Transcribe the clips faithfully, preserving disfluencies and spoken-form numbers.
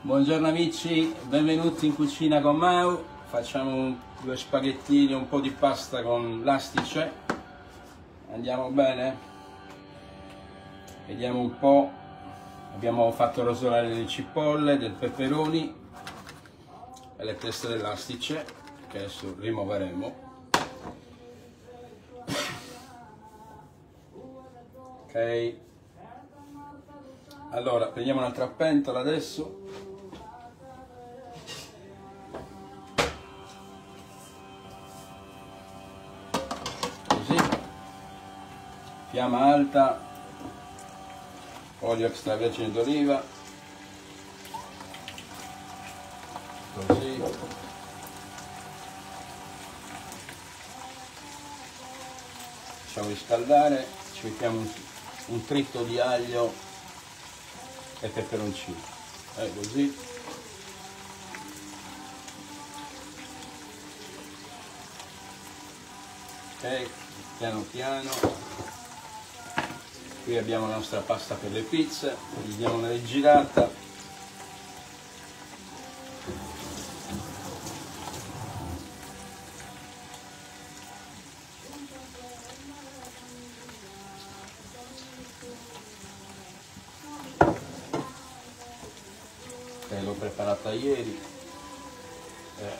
Buongiorno amici, benvenuti in cucina con Mau. Facciamo due spaghettini e un po' di pasta con l'astice. Andiamo bene? Vediamo un po'. Abbiamo fatto rosolare le cipolle, del peperoni e le teste dell'astice che adesso rimuoveremo. Ok, allora prendiamo un'altra pentola adesso. Così, fiamma alta, olio extravergine d'oliva, così, facciamo riscaldare, ci mettiamo un, un tritto di aglio e peperoncino, eh, così, ok, piano piano. Qui abbiamo la nostra pasta per le pizze, gli diamo una rigirata. Okay, l'ho preparata ieri, eh,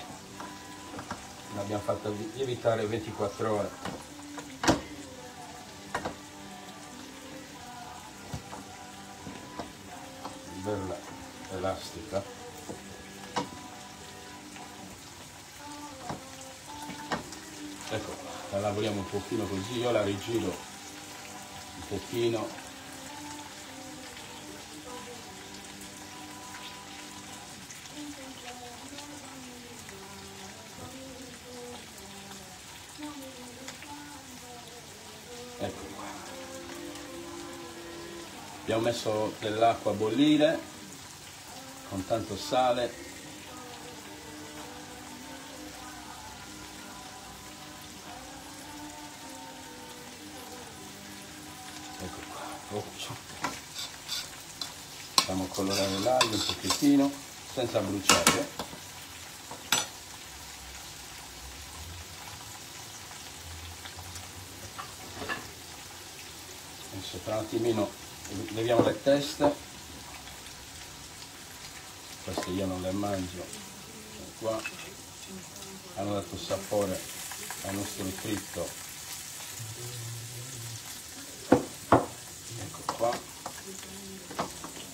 l'abbiamo fatta lievitare ventiquattro ore. Bella elastica, ecco, la lavoriamo un pochino così, io la rigiro un pochino, ecco qua. Abbiamo messo dell'acqua a bollire con tanto sale, ecco qua. Oh, facciamo colorare l'aglio un pochettino senza bruciare, adesso tra un attimino leviamo le teste, queste io non le mangio, sono qua, hanno dato sapore al nostro fritto, ecco qua.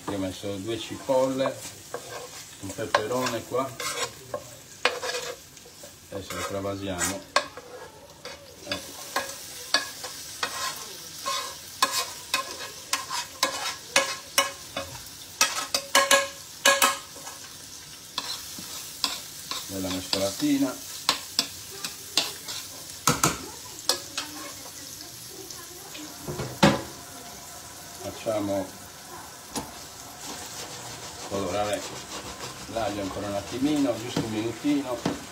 Io ho messo due cipolle, un peperone qua, adesso le travasiamo, ecco. Bella mescolatina, facciamo colorare l'aglio ancora un attimino, giusto un minutino, così.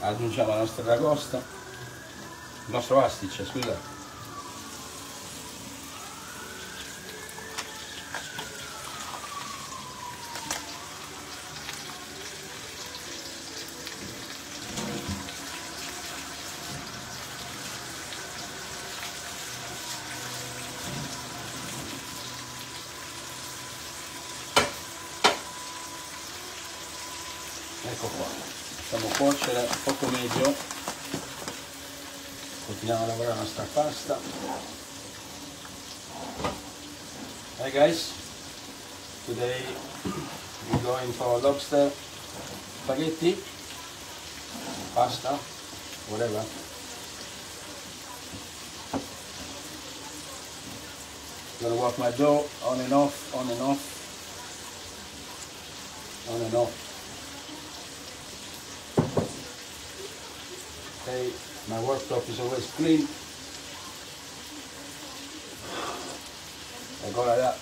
Aggiungiamo la nostra aragosta, il nostro astice, scusate. Ecco qua, facciamo cuocere poco medio, continuiamo a lavorare la nostra pasta. Hey guys, Today we're going for lobster, spaghetti, pasta, whatever. Gonna walk my jaw on and off, on and off, on and off. Okay, my worktop is always clean. I go like that.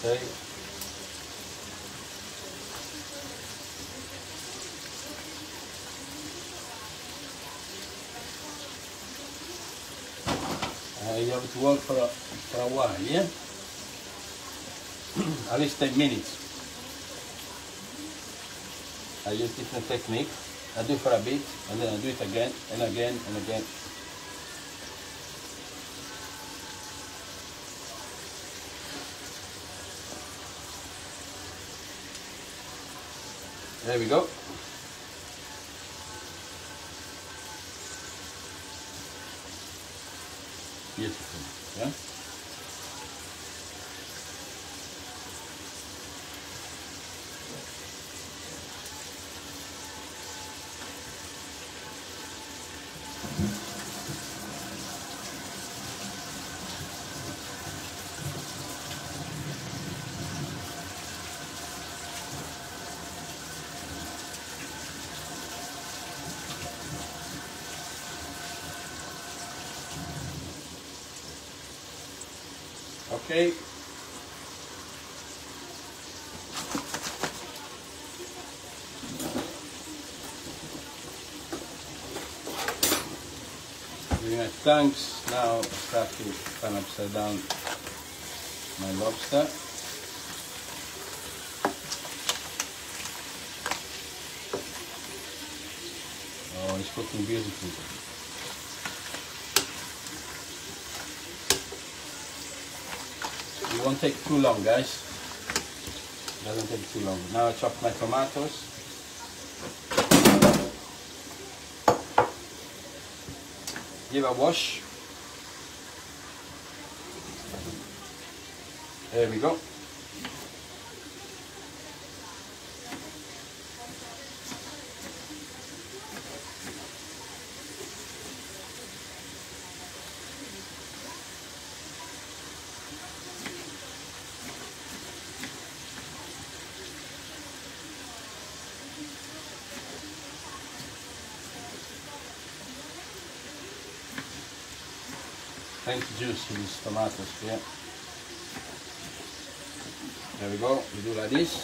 Okay. Uh, you have to work for a, for a while, yeah? At least ten minutes. I use different technique. I do for a bit, and then I do it again, and again, and again. There we go. Beautiful, yeah? Okay. Doing my thanks now, start to turn upside down my lobster. Oh, it's cooking beautifully. It won't take too long, guys. It doesn't take too long. Now I chop my tomatoes. Give a wash. There we go. Plenty juice in these tomatoes here. There we go, we do like this.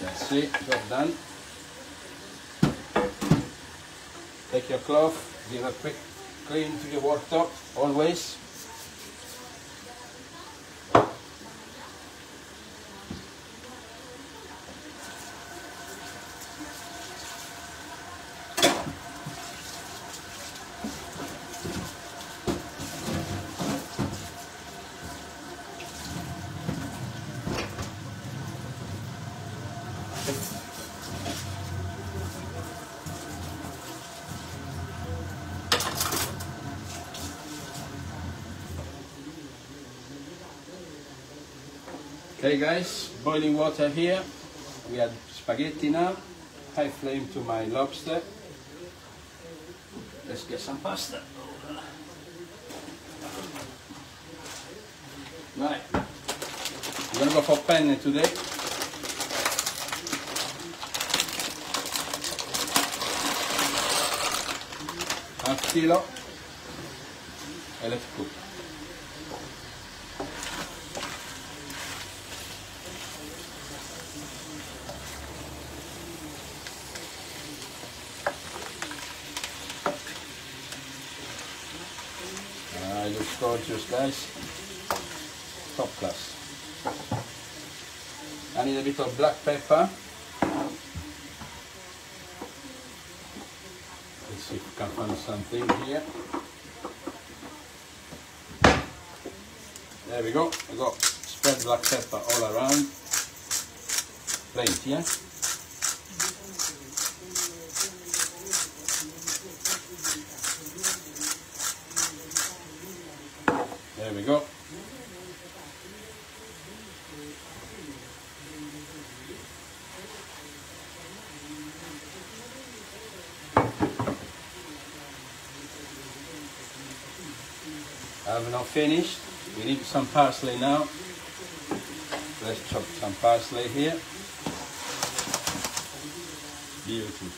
That's it, job done. Take your cloth, give a quick clean to your worktop, always. Okay guys, boiling water here, we add spaghetti now, high flame to my lobster, let's get some pasta. Right, we're gonna go for penne today. Half kilo, and let's cook. Gorgeous guys, top class. I need a bit of black pepper. Let's see if we can find something here. There we go, I got spread black pepper all around. Prenti, eh? There we go. I've now finished. We need some parsley now. Let's chop some parsley here. Beautiful.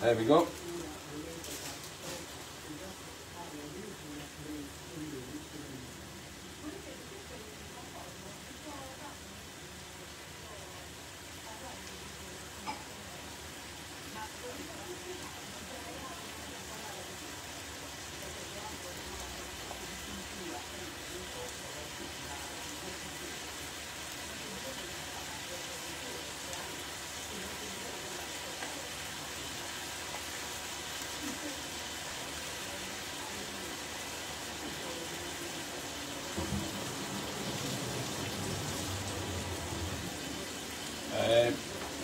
There we go.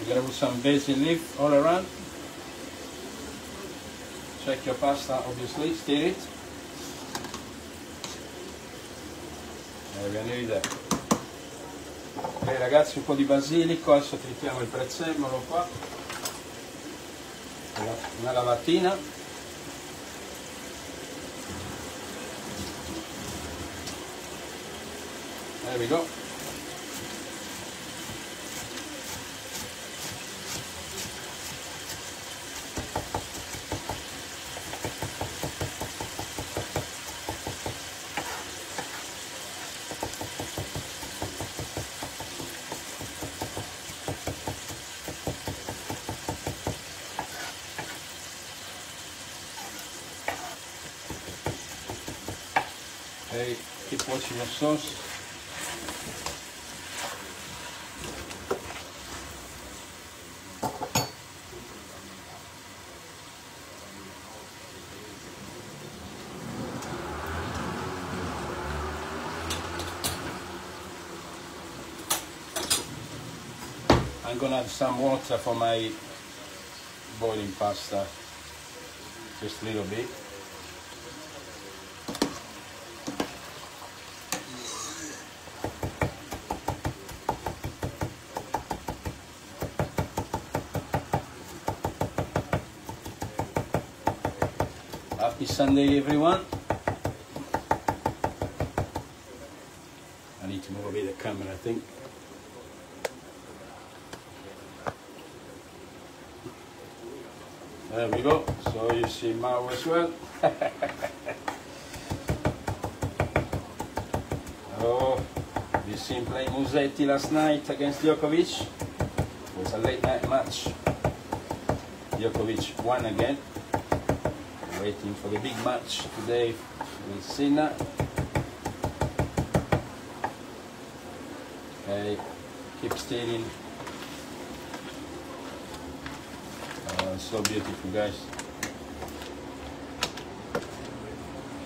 We're going to put some basil leaf all around. Check your pasta, obviously, stir it. E viene l'idea. Ok ragazzi, un po' di basilico, adesso tritiamo il prezzemolo qua. Una lavatina. There we go. Okay, keep watching your sauce. I'm gonna have some water for my boiling pasta, just a little bit. Happy Sunday, everyone. I need to move away the camera, I think. There we go. So you see Mau as well. Oh, you seen playing Musetti last night against Djokovic. It was a late night match. Djokovic won again. Waiting for the big match today with Sina. Okay, keep stealing. Oh, so beautiful, guys.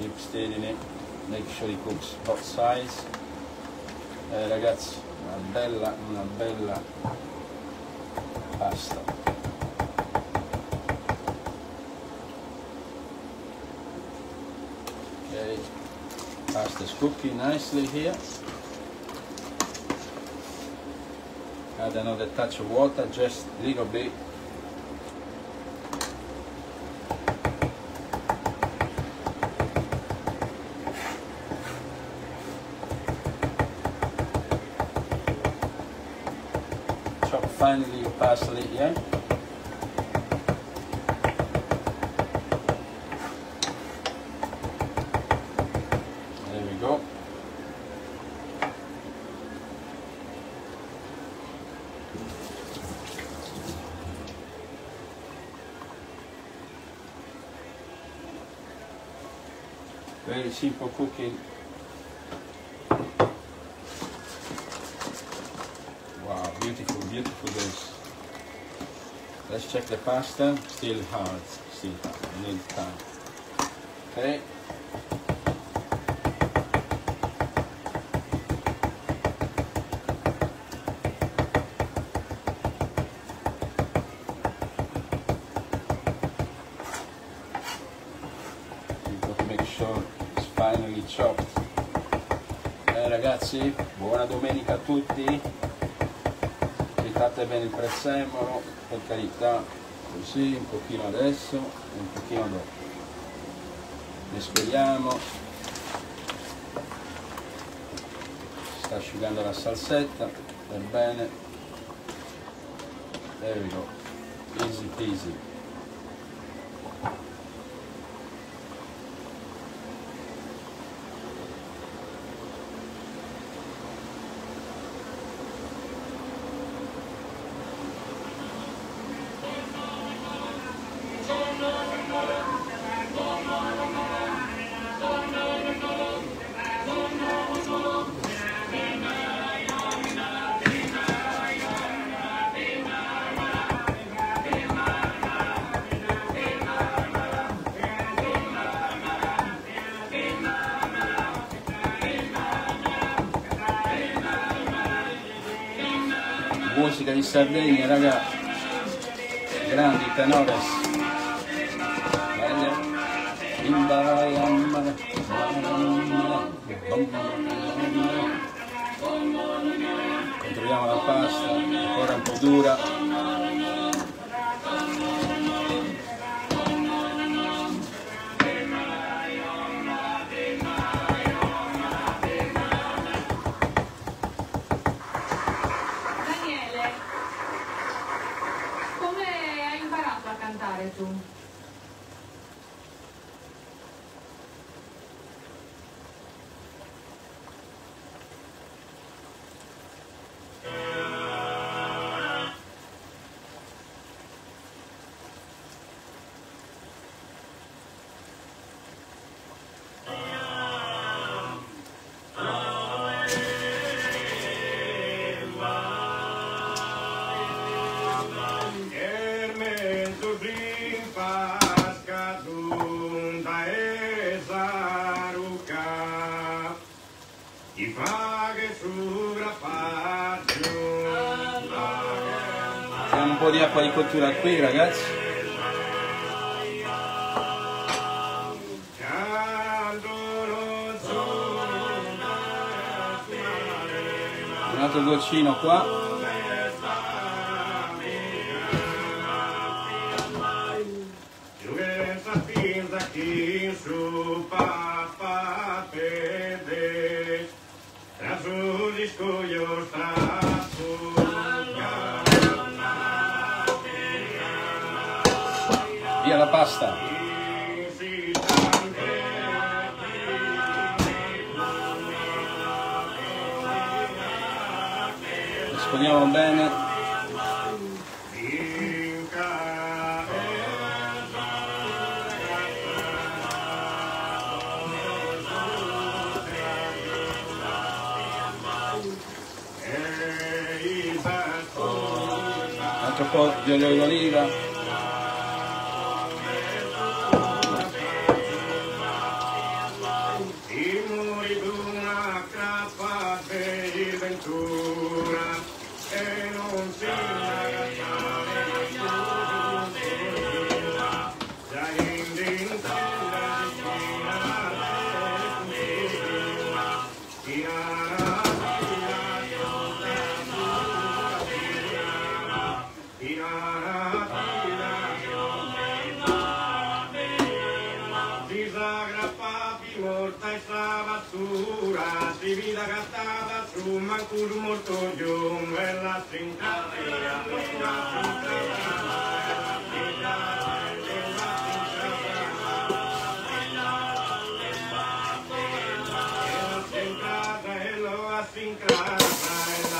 Keep stealing it. Make sure it cooks both sides. Eh, ragazzi, una bella, una bella pasta. Pasta's cooking nicely here. Add another touch of water, just a little bit. Chop finely your parsley here. Very simple cooking. Wow, beautiful, beautiful guys. Let's check the pasta. Still hard, si fa nel campo tre Chopped. Eh, ragazzi, buona domenica a tutti, tritate bene il prezzemolo, per carità, così un pochino adesso e un pochino dopo, mescoliamo, si sta asciugando la salsetta per bene, there we go, easy peasy. Musica di Sardegna, ragazzi, grandi tenores, controlliamo la pasta, ancora un po' dura, un po' di acqua di cottura qui, ragazzi, un altro goccino qua, via la pasta, mescoliamo bene, un altro po' di olio d'oliva,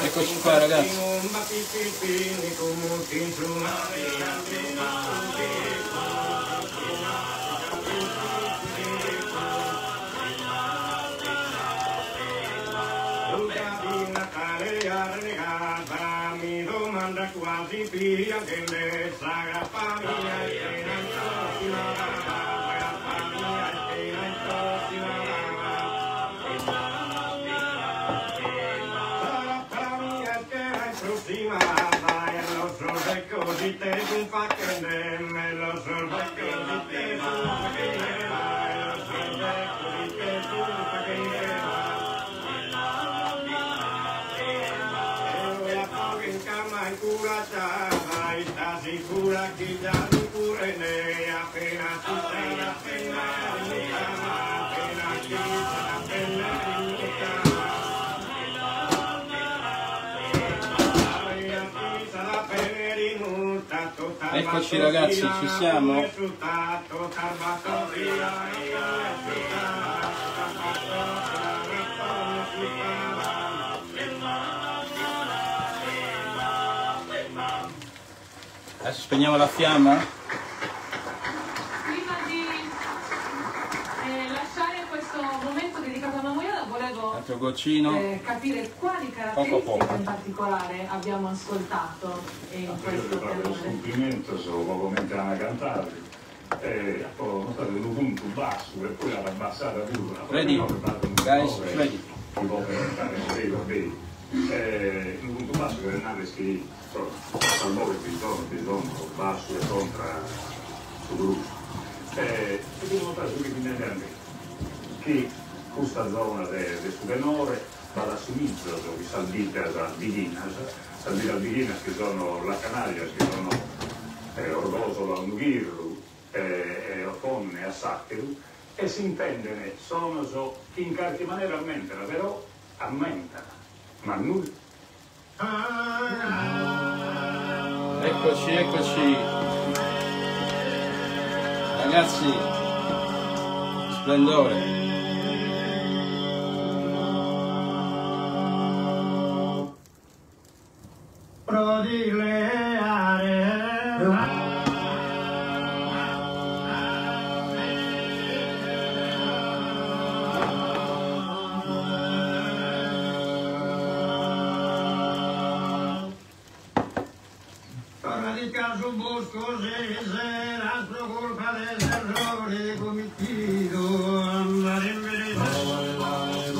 eccoci qua, ragazzi, quasi via che le sarà famiglia. Eccoci ragazzi, ci siamo? Adesso spegniamo la fiamma? Prima di eh, lasciare questo momento dedicato a Mamuela volevo eh, capire quali caratteristiche poco poco. in particolare abbiamo ascoltato. Eh, ah, questo proprio complimento, solo poco mentre a cantarli. Eh, ho notato un punto basso e poi l'ha abbassata più. Ready? Guys, ready? Ti può cantare, sei va bene. Eh, un punto basso per andare che al nove bisogno, bisogno, basso e contra su gruppo. E devo notare subito immediatamente che questa zona del suo tenore va da sinistra, dove salvita da Biginas, salvita da Biginas che sono la Canaglia, che sono eh, Orgoso, Landughirru, eh, Oconne, Assaccheru, e si intende sono so, che in qualche maniera ammentano, però ammentano. Ma nulla. Eccoci, eccoci. Ragazzi, splendore. Prodileare. Su bosco se sera la colpa del errore commettito andare in verità andare in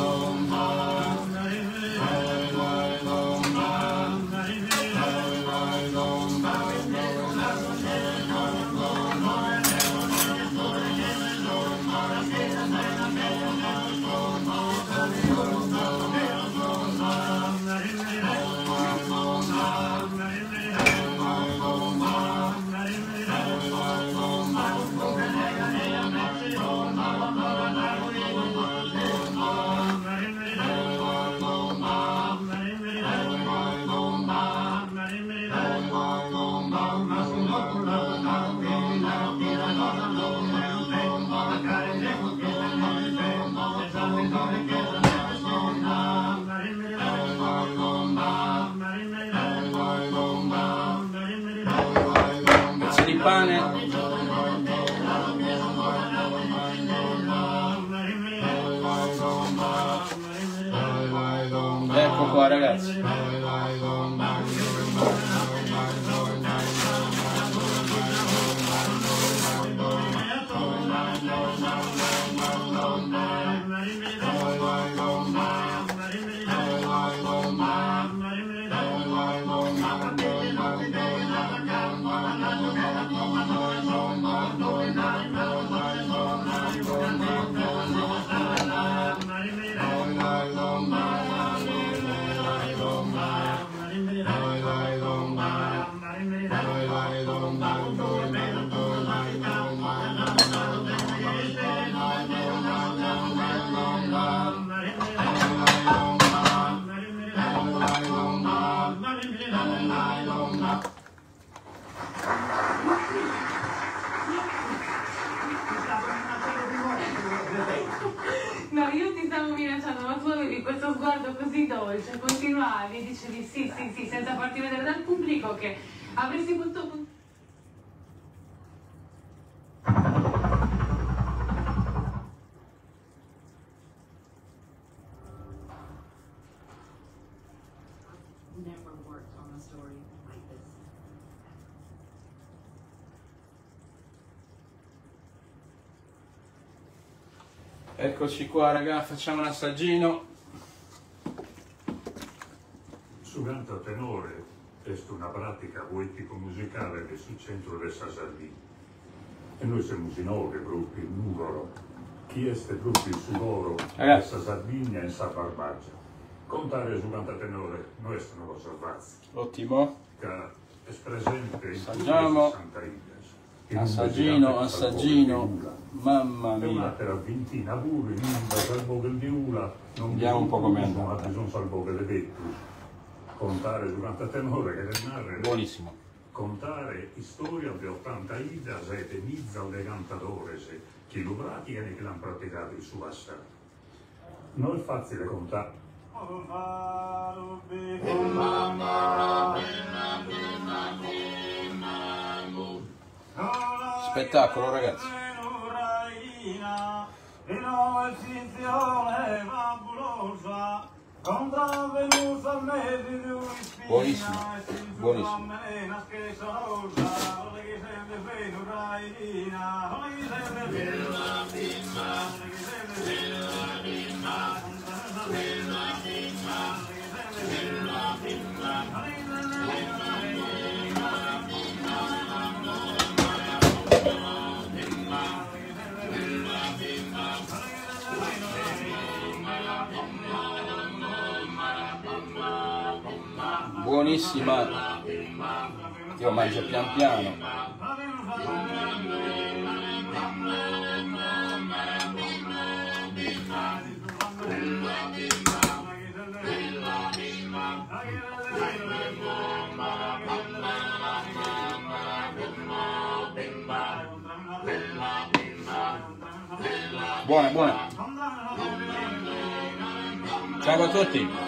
verità andare in verità andare in verità andare pane, ecco qua ragazzi, questo sguardo così dolce, continuavi e dicevi sì, sì, sì, senza farti vedere dal pubblico che avresti potuto... Eccoci qua ragazzi, facciamo un assaggino. Su canto tenore presto una pratica poetico-musicale che sul centro resta Sardegna. E noi siamo sinove gruppi, numero, chi è ste gruppi su loro, resta Sardegna e sa Barbagia. Contare su quanta tenore, noi sono lo salvazzi. Ottimo. Che è presente in sessanta righe. Assaggino, assaggino, mamma mia. Un'altra ventina pure, in onda, salvo che il diula. Vediamo un po' come è andata. Sono salvo che le vettus. Contare su quanta tenore, che le narre. Buonissimo. Contare storia di ottanta ida, se te mizza o de cantatore, se chi lo pratica e chi l'hanno praticato il suo passato. Non è facile contare. Spettacolo, ragazzi. Buonissimo, buonissimo. Buonissima. Dio mangia pian piano. Buona, buona. Ciao a tutti.